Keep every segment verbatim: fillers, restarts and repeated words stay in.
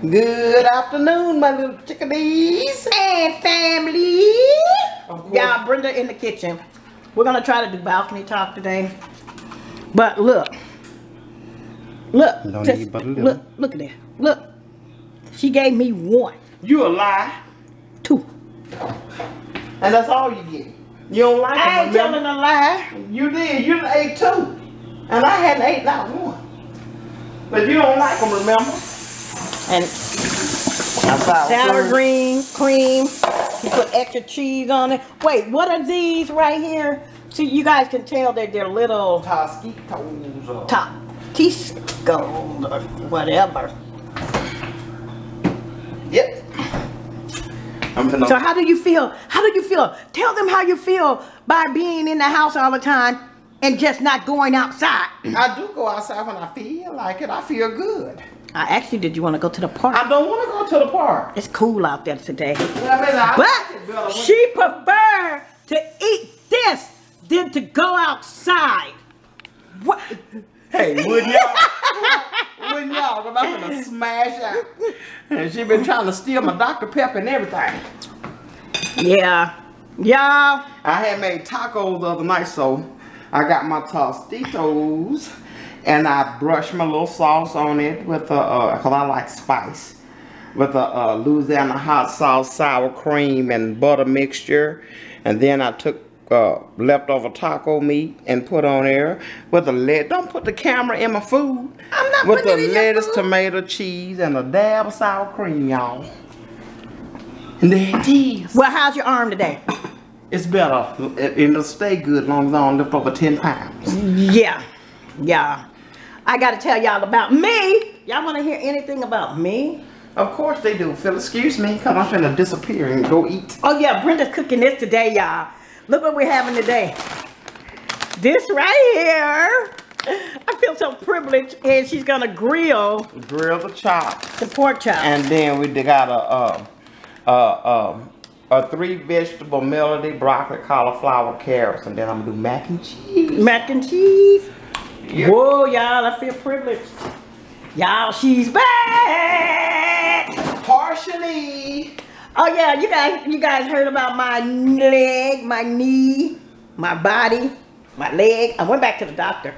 Good afternoon, my little chickadees and family. Y'all, Brenda in the kitchen. We're gonna try to do balcony talk today. But look, look, just, look, look at that. Look, she gave me one. You a lie. Two. And that's all you get. You don't like it. I ain't telling a lie. You did. You ate two, and I hadn't ate not one. But you don't like them, remember? And sour cream, cream. You put extra cheese on it. Wait, what are these right here? See, you guys can tell that they're little Tosquitos. Tosquitos or whatever. Yep. So how do you feel? How do you feel? Tell them how you feel by being in the house all the time and just not going outside. I do go outside when I feel like it. I feel good. I asked you, did you want to go to the park? I don't want to go to the park. It's cool out there today. Well, I mean, but she preferred to eat this than to go outside. What? Hey, would y'all? Would y'all? But I'm gonna smash out. And she been trying to steal my Doctor Pepper and everything. Yeah, y'all. I had made tacos the other night, so I got my Tostitos. And I brush my little sauce on it with a, uh, because I like spice, with a uh, Louisiana hot sauce, sour cream, and butter mixture. And then I took uh, leftover taco meat and put on there with a lettuce. Don't put the camera in my food. I'm not putting it in your food. With the lettuce, tomato, cheese, and a dab of sour cream, y'all. And there it is. Well, how's your arm today? It's better. It, it'll stay good as long as I don't lift over ten pounds. Yeah. Yeah. I got to tell y'all about me. Y'all want to hear anything about me? Of course they do. Phil, excuse me, because I'm finna disappear and go eat. Oh, yeah. Brenda's cooking this today, y'all. Look what we're having today. This right here. I feel so privileged. And she's going to grill. Grill the chops. The pork chops. And then we got a, a, a, a, a three vegetable melody, broccoli, cauliflower, carrots. And then I'm going to do mac and cheese. Mac and cheese. Yeah. Whoa, y'all, I feel privileged. Y'all, she's back! Partially. Oh yeah, you guys you guys heard about my leg, my knee, my body, my leg. I went back to the doctor.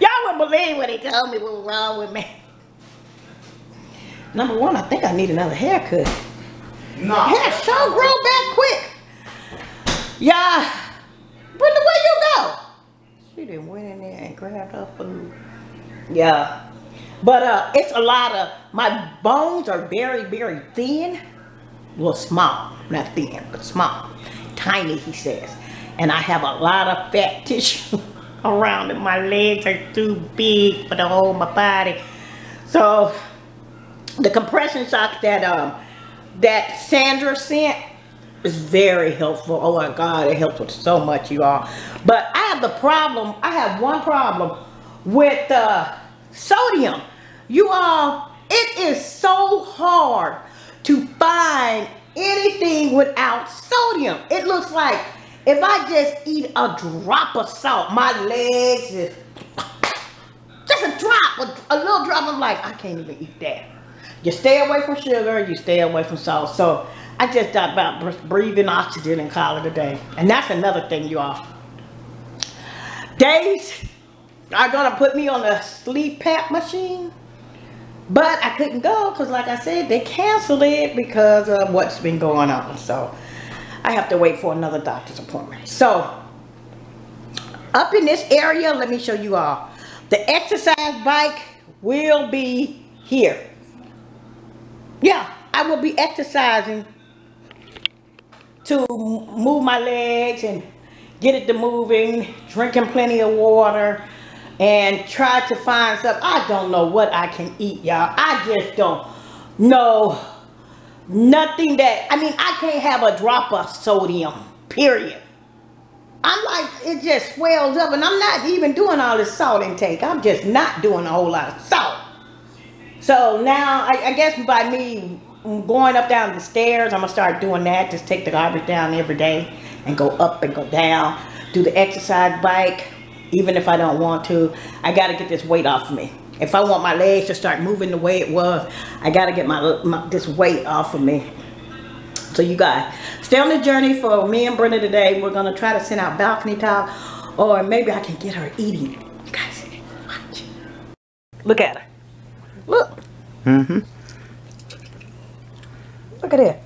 Y'all wouldn't believe what they told me what was wrong with me. Number one, I think I need another haircut. No. Hair sure grow back quick. Y'all, Brenda, where you go? She done went in there and grabbed her food. Yeah. But uh, it's a lot of, my bones are very, very thin. Well, small, not thin, but small. Tiny, he says. And I have a lot of fat tissue around it. My legs are too big for the whole my body. So the compression shock that, um, that Sandra sent, it's very helpful. Oh my God, it helps with so much, you all. But I have the problem, I have one problem with uh, sodium. You all, it is so hard to find anything without sodium. It looks like if I just eat a drop of salt, my legs is just a drop, a little drop. I'm like, I can't even eat that. You stay away from sugar, you stay away from salt. So I just thought about breathing oxygen and call it a day. And that's another thing, y'all. Days are gonna put me on a sleep pap machine, but I couldn't go because, like I said, they canceled it because of what's been going on. So I have to wait for another doctor's appointment. So up in this area, let me show you all. The exercise bike will be here. Yeah, I will be exercising to move my legs and get it to moving, drinking plenty of water, and try to find stuff. I don't know what I can eat, y'all. I just don't know nothing that, I mean, I can't have a drop of sodium, period. I'm like, it just swells up, and I'm not even doing all this salt intake. I'm just not doing a whole lot of salt. So now, I, I guess by me going up down the stairs, I'm gonna start doing that. Just take the garbage down every day and go up and go down. Do the exercise bike, even if I don't want to. I gotta get this weight off of me. If I want my legs to start moving the way it was, I got to get my, my this weight off of me. So you guys, stay on the journey for me and Brenda today. We're going to try to send out balcony tile, or maybe I can get her eating. You guys, watch. Look at her. Look. Mm-hmm. Look at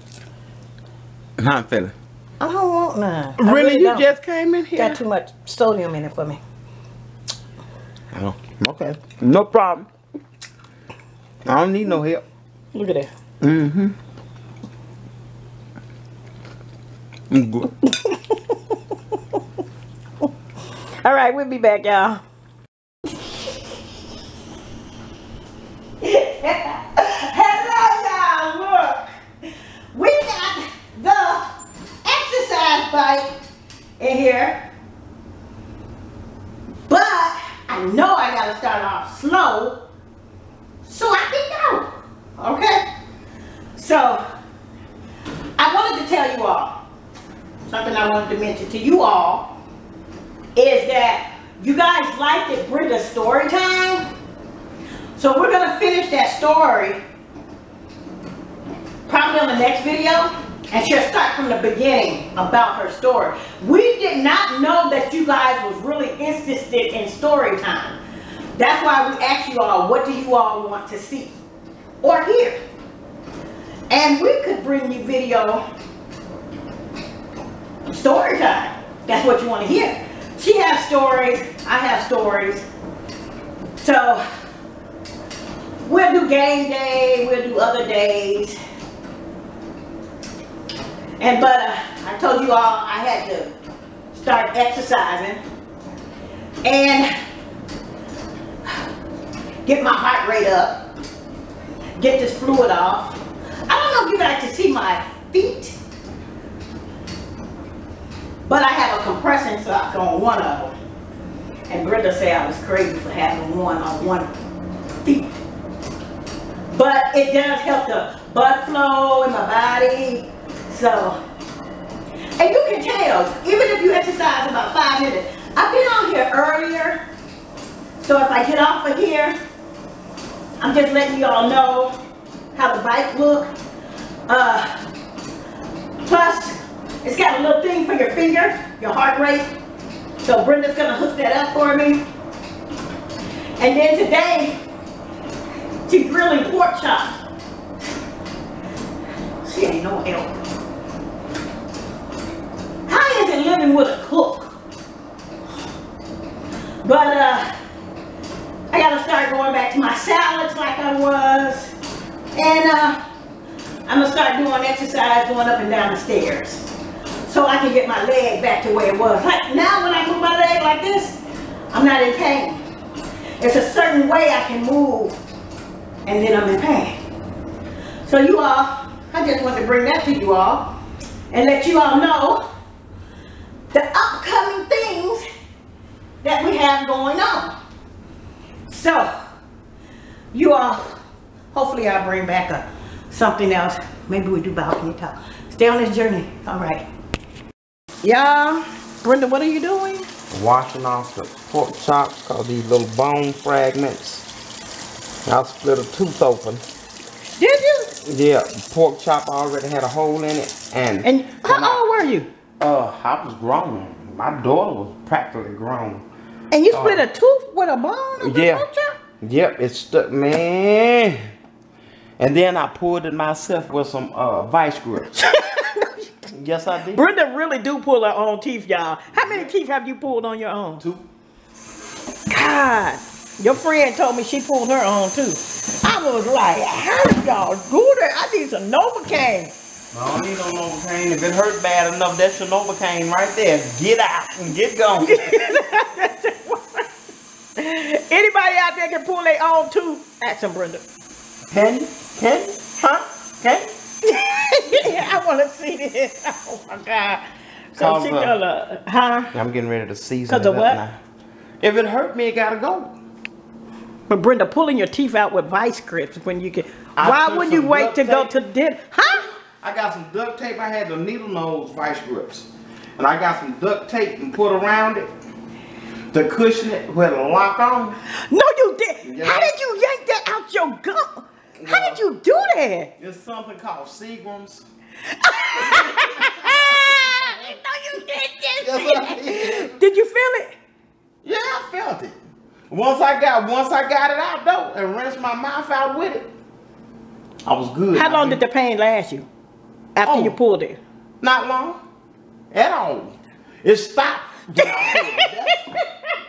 that. How I'm feeling? I don't want none. Really? really you don't. Just came in here? Got too much sodium in it for me. Oh, okay. No problem. I don't need no help. Look at that. Mm-hmm. I'm good. All right, we'll be back, y'all. Hello, y'all. Look, we got the exercise bike in here, but I know I gotta start off slow so I can go. Okay, so I wanted to tell you all. Something I wanted to mention to you all is that you guys liked it, Brenda's story time. So we're gonna finish that story probably on the next video, and she'll start from the beginning about her story. We did not know that you guys was really interested in story time. That's why we asked you all, what do you all want to see or hear? And we could bring you video story time. That's what you want to hear. She has stories, I have stories. So we'll do game day, we'll do other days. And but uh, I told you all I had to start exercising and get my heart rate up, get this fluid off. I don't know if you guys can see my feet, but I have a compression sock on one of them. And Brenda said I was crazy for having one on one feet. But it does help the blood flow in my body. So, and you can tell, even if you exercise about five minutes. I've been on here earlier. So if I get off of here, I'm just letting you all know how the bike look. Uh, plus, it's got a little thing for your finger, your heart rate. So Brenda's gonna hook that up for me. And then today, she's grilling pork chops. She ain't no help. How is it living with a cook? But uh, I gotta start going back to my salads like I was. And uh, I'm gonna start doing exercise going up and down the stairs, so I can get my leg back to where it was. Like now when I move my leg like this, I'm not in pain. It's a certain way I can move, and then I'm in pain. So you all, I just want to bring that to you all and let you all know the upcoming things that we have going on. So you all, hopefully I'll bring back a, something else. Maybe we do balcony talk. Stay on this journey, all right. Y'all, Brenda, what are you doing? Washing off the pork chops, because these little bone fragments. I split a tooth open. Did you? Yeah, the pork chop already had a hole in it. And, and how I, old were you? Uh, I was grown. My daughter was practically grown. And you split uh, a tooth with a bone? Yeah. Pork chop? Yep, it stuck, man. And then I pulled it myself with some uh, vice grips. Yes, I did. Brenda really do pull her own teeth, y'all. How many teeth have you pulled on your own? Two. God, your friend told me she pulled her own too. I was like, how did y'all do that? I need some Novocaine. I don't need no Novocaine. If it hurt bad enough, that's your Novocaine right there. Get out and get gone. Anybody out there can pull their own tooth? Ask them, Brenda. Can? Can? Huh? Can? I want to see this. Oh my God. So she gonna, huh? I'm getting ready to season it up now. If it hurt me, it gotta go. But Brenda, pulling your teeth out with vice grips when you can. Why wouldn't you wait to go to dinner? Huh? I got some duct tape. I had the needle nose vice grips, and I got some duct tape and put around it. The cushion with a lock on? No, you didn't. Yeah. How did you yank that out your gut? Yeah. How did you do that? There's something called Seagram's. No, you did this. Yes, did. Did you feel it? Yeah, I felt it. Once I got, once I got it out though, and rinsed my mouth out with it, I was good. How I long mean. did the pain last you after oh, you pulled it? Not long, at all. It stopped. Just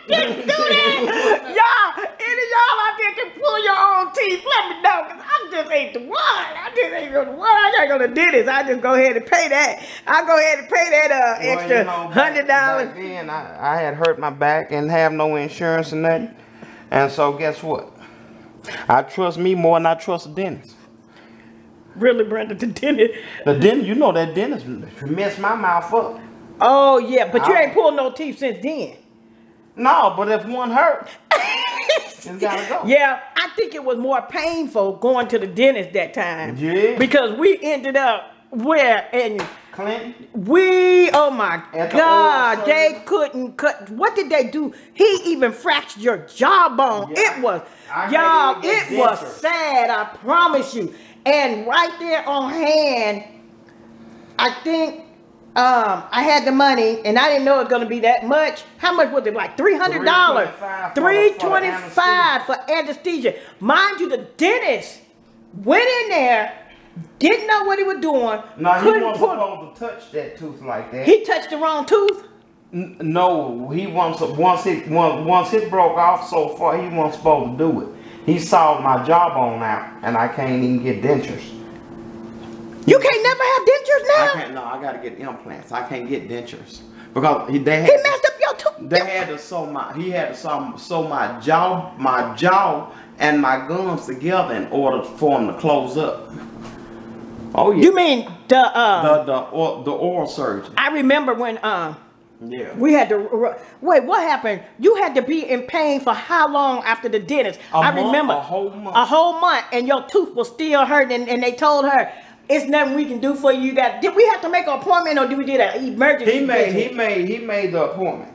do that. Y'all, any of y'all out there can pull your own teeth, let me know, because I just ain't the one. I just ain't the one. I ain't going to do this. I just go ahead and pay that. I go ahead and pay that uh, extra well, you know, back, one hundred dollars. Back then, I, I had hurt my back and have no insurance and nothing. And so guess what? I trust me more than I trust the dentist. Really, Brenda, the dentist? The dentist, you know that dentist messed my mouth up. Oh, yeah, but I, you ain't pulled no teeth since then. No, but if one hurt, it's gotta go. Yeah, I think it was more painful going to the dentist that time. Yeah. Because we ended up where in Clinton. We, oh my At God, the they couldn't cut. What did they do? He even fractured your jawbone. Yeah. It was, y'all, it, it was sad, I promise you. And right there on hand, I think. Um, I had the money, and I didn't know it was going to be that much. How much was it? Like three hundred dollars? three twenty-five dollars for, for, for anesthesia. Mind you, the dentist went in there, didn't know what he was doing. No, he wasn't supposed to touch that tooth like that. He touched the wrong tooth? N no, he wasn't. Once it, once, once it broke off so far, he wasn't supposed to do it. He sawed my jawbone out, and I can't even get dentures. You can't never have dentures now? I can't, no, I gotta get implants. I can't get dentures. Because they had, he messed up your tooth. They had to sew my he had to sew, sew my jaw, my jaw and my gums together in order for them to close up. Oh yeah. You mean the uh the the, or, the oral surgeon. I remember when uh yeah. We had to wait, what happened? You had to be in pain for how long after the dentist? A I month, remember a whole month. A whole month and your tooth was still hurting and, and they told her it's nothing we can do for you. You got, did we have to make an appointment or did we do an emergency? He made, visit? he made, he made the appointment.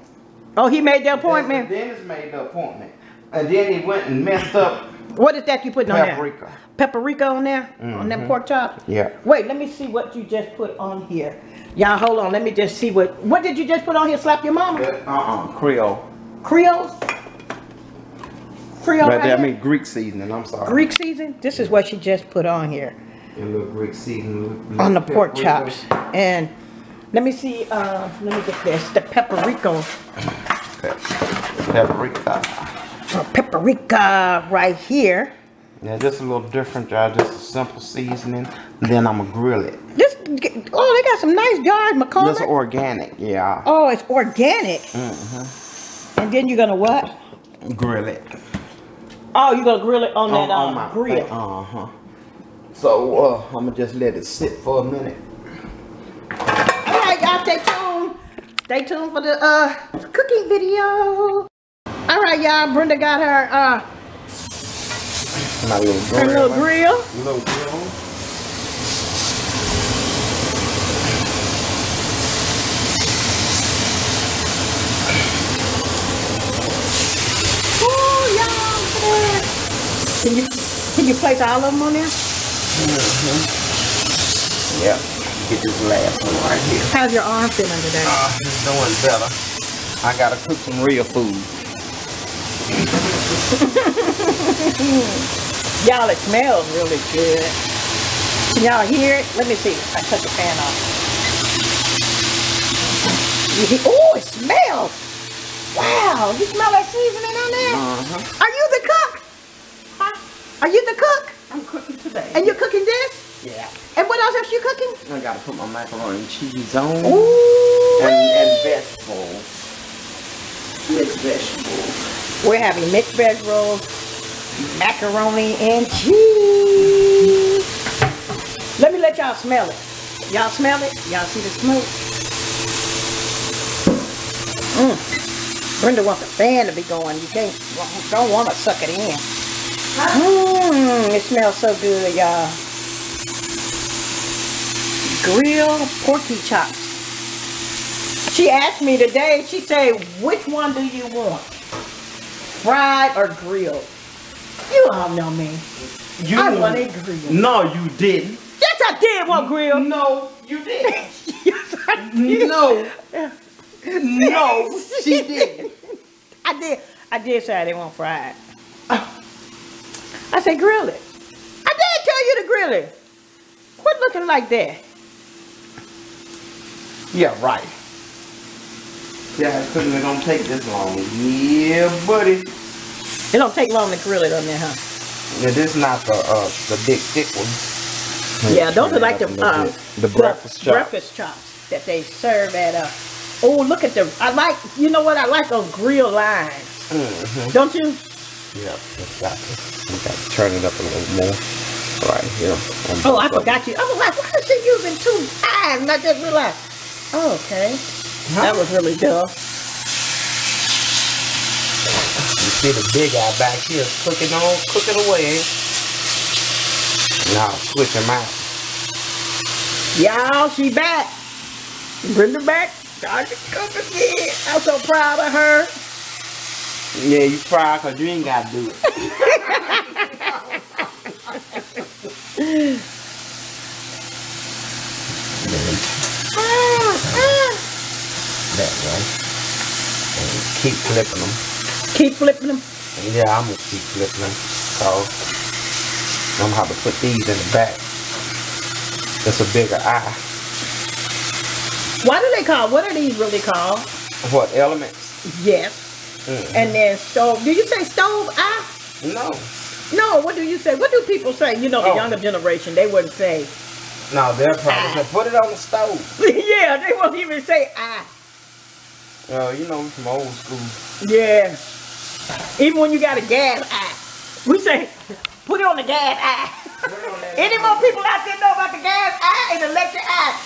Oh, he made the appointment. The dentist made the appointment, and then he went and messed up. What is that you putting paprika. on there? Paprika on there, mm-hmm. on that pork chop. Yeah. Wait, let me see what you just put on here. Y'all, hold on. Let me just see what. What did you just put on here? Slap your mama. Uh uh. Creole. Creoles. Creole. Right, right there. I mean Greek seasoning. I'm sorry. Greek season. This is what she just put on here. Greek seasoning on the pork chops, and let me see. Uh, let me get this. The paprika, paprika, oh, paprika right here. Now this is a little different, y'all. Just a simple seasoning. Then I'ma grill it. This oh, they got some nice jars, McCormick. This is organic, yeah. Oh, it's organic. Mm-hmm. And then you're gonna what? Grill it. Oh, you're gonna grill it on, on that on uh, my grill. Uh huh. So uh, I'm gonna just let it sit for a minute. All right, y'all, stay tuned. Stay tuned for the uh, cooking video. All right, y'all. Brenda got her uh, my little grill. Her little grill. Little grill. Ooh, y'all! Can you can you place all of them on there? Mm-hmm. Yep. Get this last one right here. How's your arm feeling today? Uh, it's doing better. I gotta cook some real food. Y'all, it smells really good. Can y'all hear it? Let me see. I cut the pan off. Oh, it smells. Wow. You smell that seasoning on there? Uh-huh. Are you the cook? Huh? Are you the cook? I'm cooking today. And you're cooking this? Yeah. And what else else you cooking? I gotta put my macaroni and cheese on. Ooh. And, and vegetables. Mixed vegetables. We're having mixed vegetables, macaroni and cheese. Let me let y'all smell it. Y'all smell it? Y'all see the smoke? Mm. Brenda wants the fan to be going. You can't, don't want to suck it in. Mmm, it smells so good, y'all. Grilled porky chops. She asked me today, she said, which one do you want? Fried or grilled? You all know me. You I want it grilled. No, you didn't. Yes, I did want grilled. No, you did. Yes, I did. No. No, she did. I did. I did say I didn't want fried. Oh. I said grill it. I did tell you to grill it. Quit looking like that. Yeah, right. Yeah, because it don't take this long. Yeah, buddy. It don't take long to grill it on there, huh? Yeah, this is not the uh, the big thick one. Yeah, those are like the uh, the breakfast chops. Breakfast chops that they serve at uh oh, look at the I like you know what I like those grill lines. Mm-hmm. Don't you? Yeah, exactly. You got to turn it up a little more. Right here. Oh, I forgot you. I was like, why is she using two eyes? And I just realized. Oh, okay. Huh? That was really dull. You see the big eye back here cooking on, cooking away. Now switch them out. Y'all, she back. Bring her back. I can cook again. I'm so proud of her. Yeah, you proud because you ain't got to do it. That way. And keep flipping them. Keep flipping them? Yeah, I'm going to keep flipping them. So, I'm going to have to put these in the back. That's a bigger eye. Why do they call, what are these really called? What, elements? Yes. Mm-hmm. And then stove. Do you say stove eye? No. No. What do you say? What do people say? You know, the oh. younger generation, they wouldn't say. No, they'll probably say, put it on the stove. Yeah, they won't even say eye. Oh, uh, you know, we from old school. Yeah. Even when you got a gas eye, we say, put it on the gas eye. Any more people out there know about the gas eye and electric eye?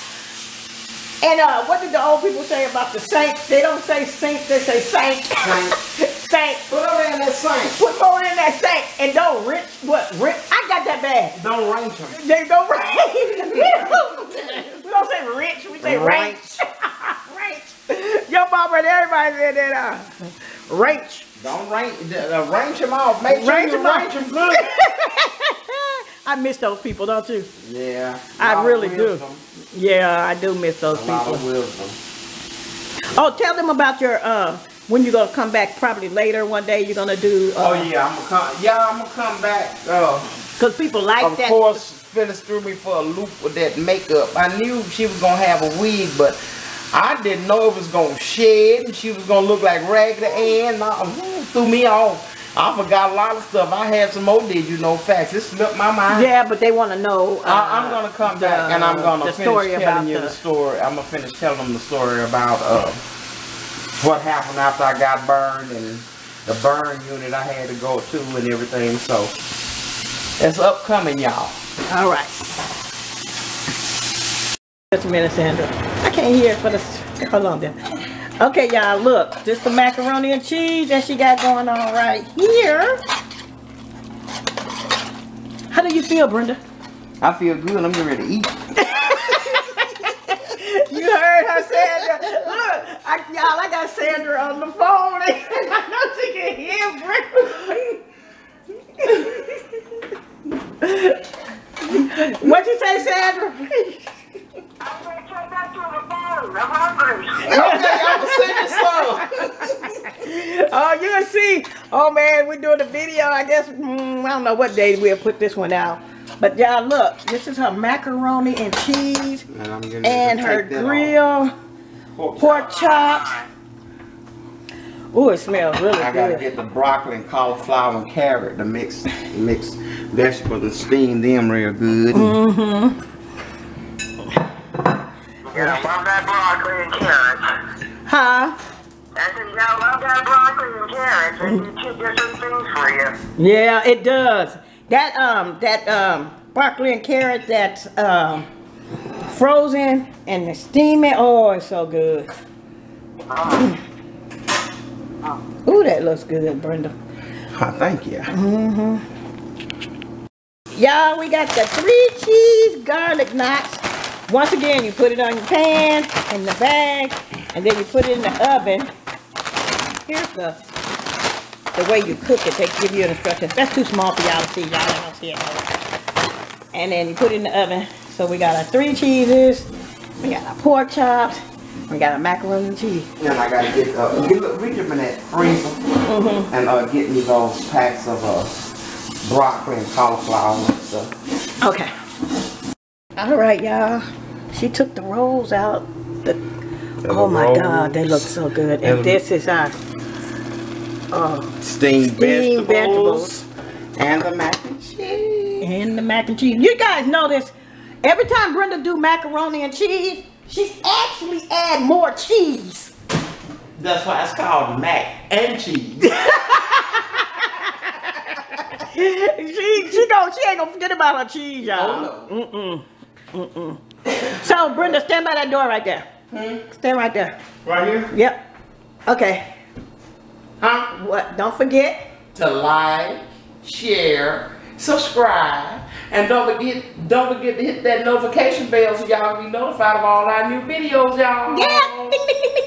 And uh, what did the old people say about the sink? They don't say sink, they say sink. Sink. Put over in that sink. Put over in that sink. And don't rinse. What? Rinse. I got that bad. Don't rinse them. They don't rinse. We don't say rinse, we say ranch. Ranch. Your mama and everybody said that. Uh, ranch. Don't ranch. Uh, range them off. Make sure range you them range them good. I miss those people, don't you? Yeah. I really do. Them. Yeah, I do miss those a people. Lot of wisdom. Oh, tell them about your uh when you're gonna come back. Probably later one day you're gonna do. Uh, oh yeah, I'm gonna come. Yeah, I'm gonna come back. Uh, Cause people like of that. Of course, Phyllis threw me for a loop with that makeup. I knew she was gonna have a wig, but I didn't know it was gonna shed, and she was gonna look like Raggedy Ann. Ooh, threw me off. I forgot a lot of stuff. I had some more did you know facts. It slipped my mind. Yeah, but they want to know. Uh, I, I'm going to come the, back and I'm going to finish story telling about you the, the story. I'm going to finish telling them the story about uh, what happened after I got burned and the burn unit I had to go to and everything. So, it's upcoming, y'all. All right. Just a minute, Sandra. I can't hear it for the... Hold on then. Okay, y'all, look, just the macaroni and cheese that she got going on right here. How do you feel, Brenda? I feel good. I'm getting ready to eat. You heard her, Sandra. Look, y'all, I got Sandra on the phone. I know she can hear Brenda. What'd you say, Sandra? I'm going to turn back to the phone. I'm hungry. Okay, I'm going to sing this song. Oh, you can see. Oh, man, we're doing a video. I guess, mm, I don't know what day we'll put this one out. But, y'all, look. This is her macaroni and cheese. And, I'm gonna and her grill pork, pork chop. chop. Oh, it smells really I good. I got to get the broccoli and cauliflower and carrot to mix, mix vegetables and steam them real good. Mm-hmm. Yeah, I love that broccoli and carrots. Huh? I said, yeah, I love that broccoli and carrots. They do two different things for you. Yeah, it does. That um, that um, broccoli and carrot that's um, frozen and the steaming. Oh, it's so good. Oh. Oh. Ooh, that looks good, Brenda. Oh, thank you. Mm-hmm. Y'all, we got the three cheese garlic knots. Once again, you put it on your pan, in the bag, and then you put it in the oven. Here's the the way you cook it. They give you instructions. That's too small for y'all to see. Y'all ain't gonna see it. And then you put it in the oven. So we got our three cheeses. We got our pork chops. We got our macaroni and cheese. Then I gotta get uh, get look, reach up in that freezer mm-hmm. and uh, get me those packs of uh, broccoli and cauliflower and stuff. Okay. All right, y'all. She took the rolls out. The, the oh my rolls. God, they look so good. And, and this is our uh, steamed, steamed vegetables. vegetables and the mac and cheese. And the mac and cheese. You guys know this. Every time Brenda do macaroni and cheese, she actually add more cheese. That's why it's called mac and cheese. she she don't she ain't gonna forget about her cheese, y'all. Oh, no. Mm mm mm mm. So Brenda, stand by that door right there. Hmm? Stand right there. Right here. Yep. Okay. Huh? What? Don't forget to like, share, subscribe. And don't forget, don't forget to hit that notification bell so y'all be notified of all our new videos, y'all. Yeah.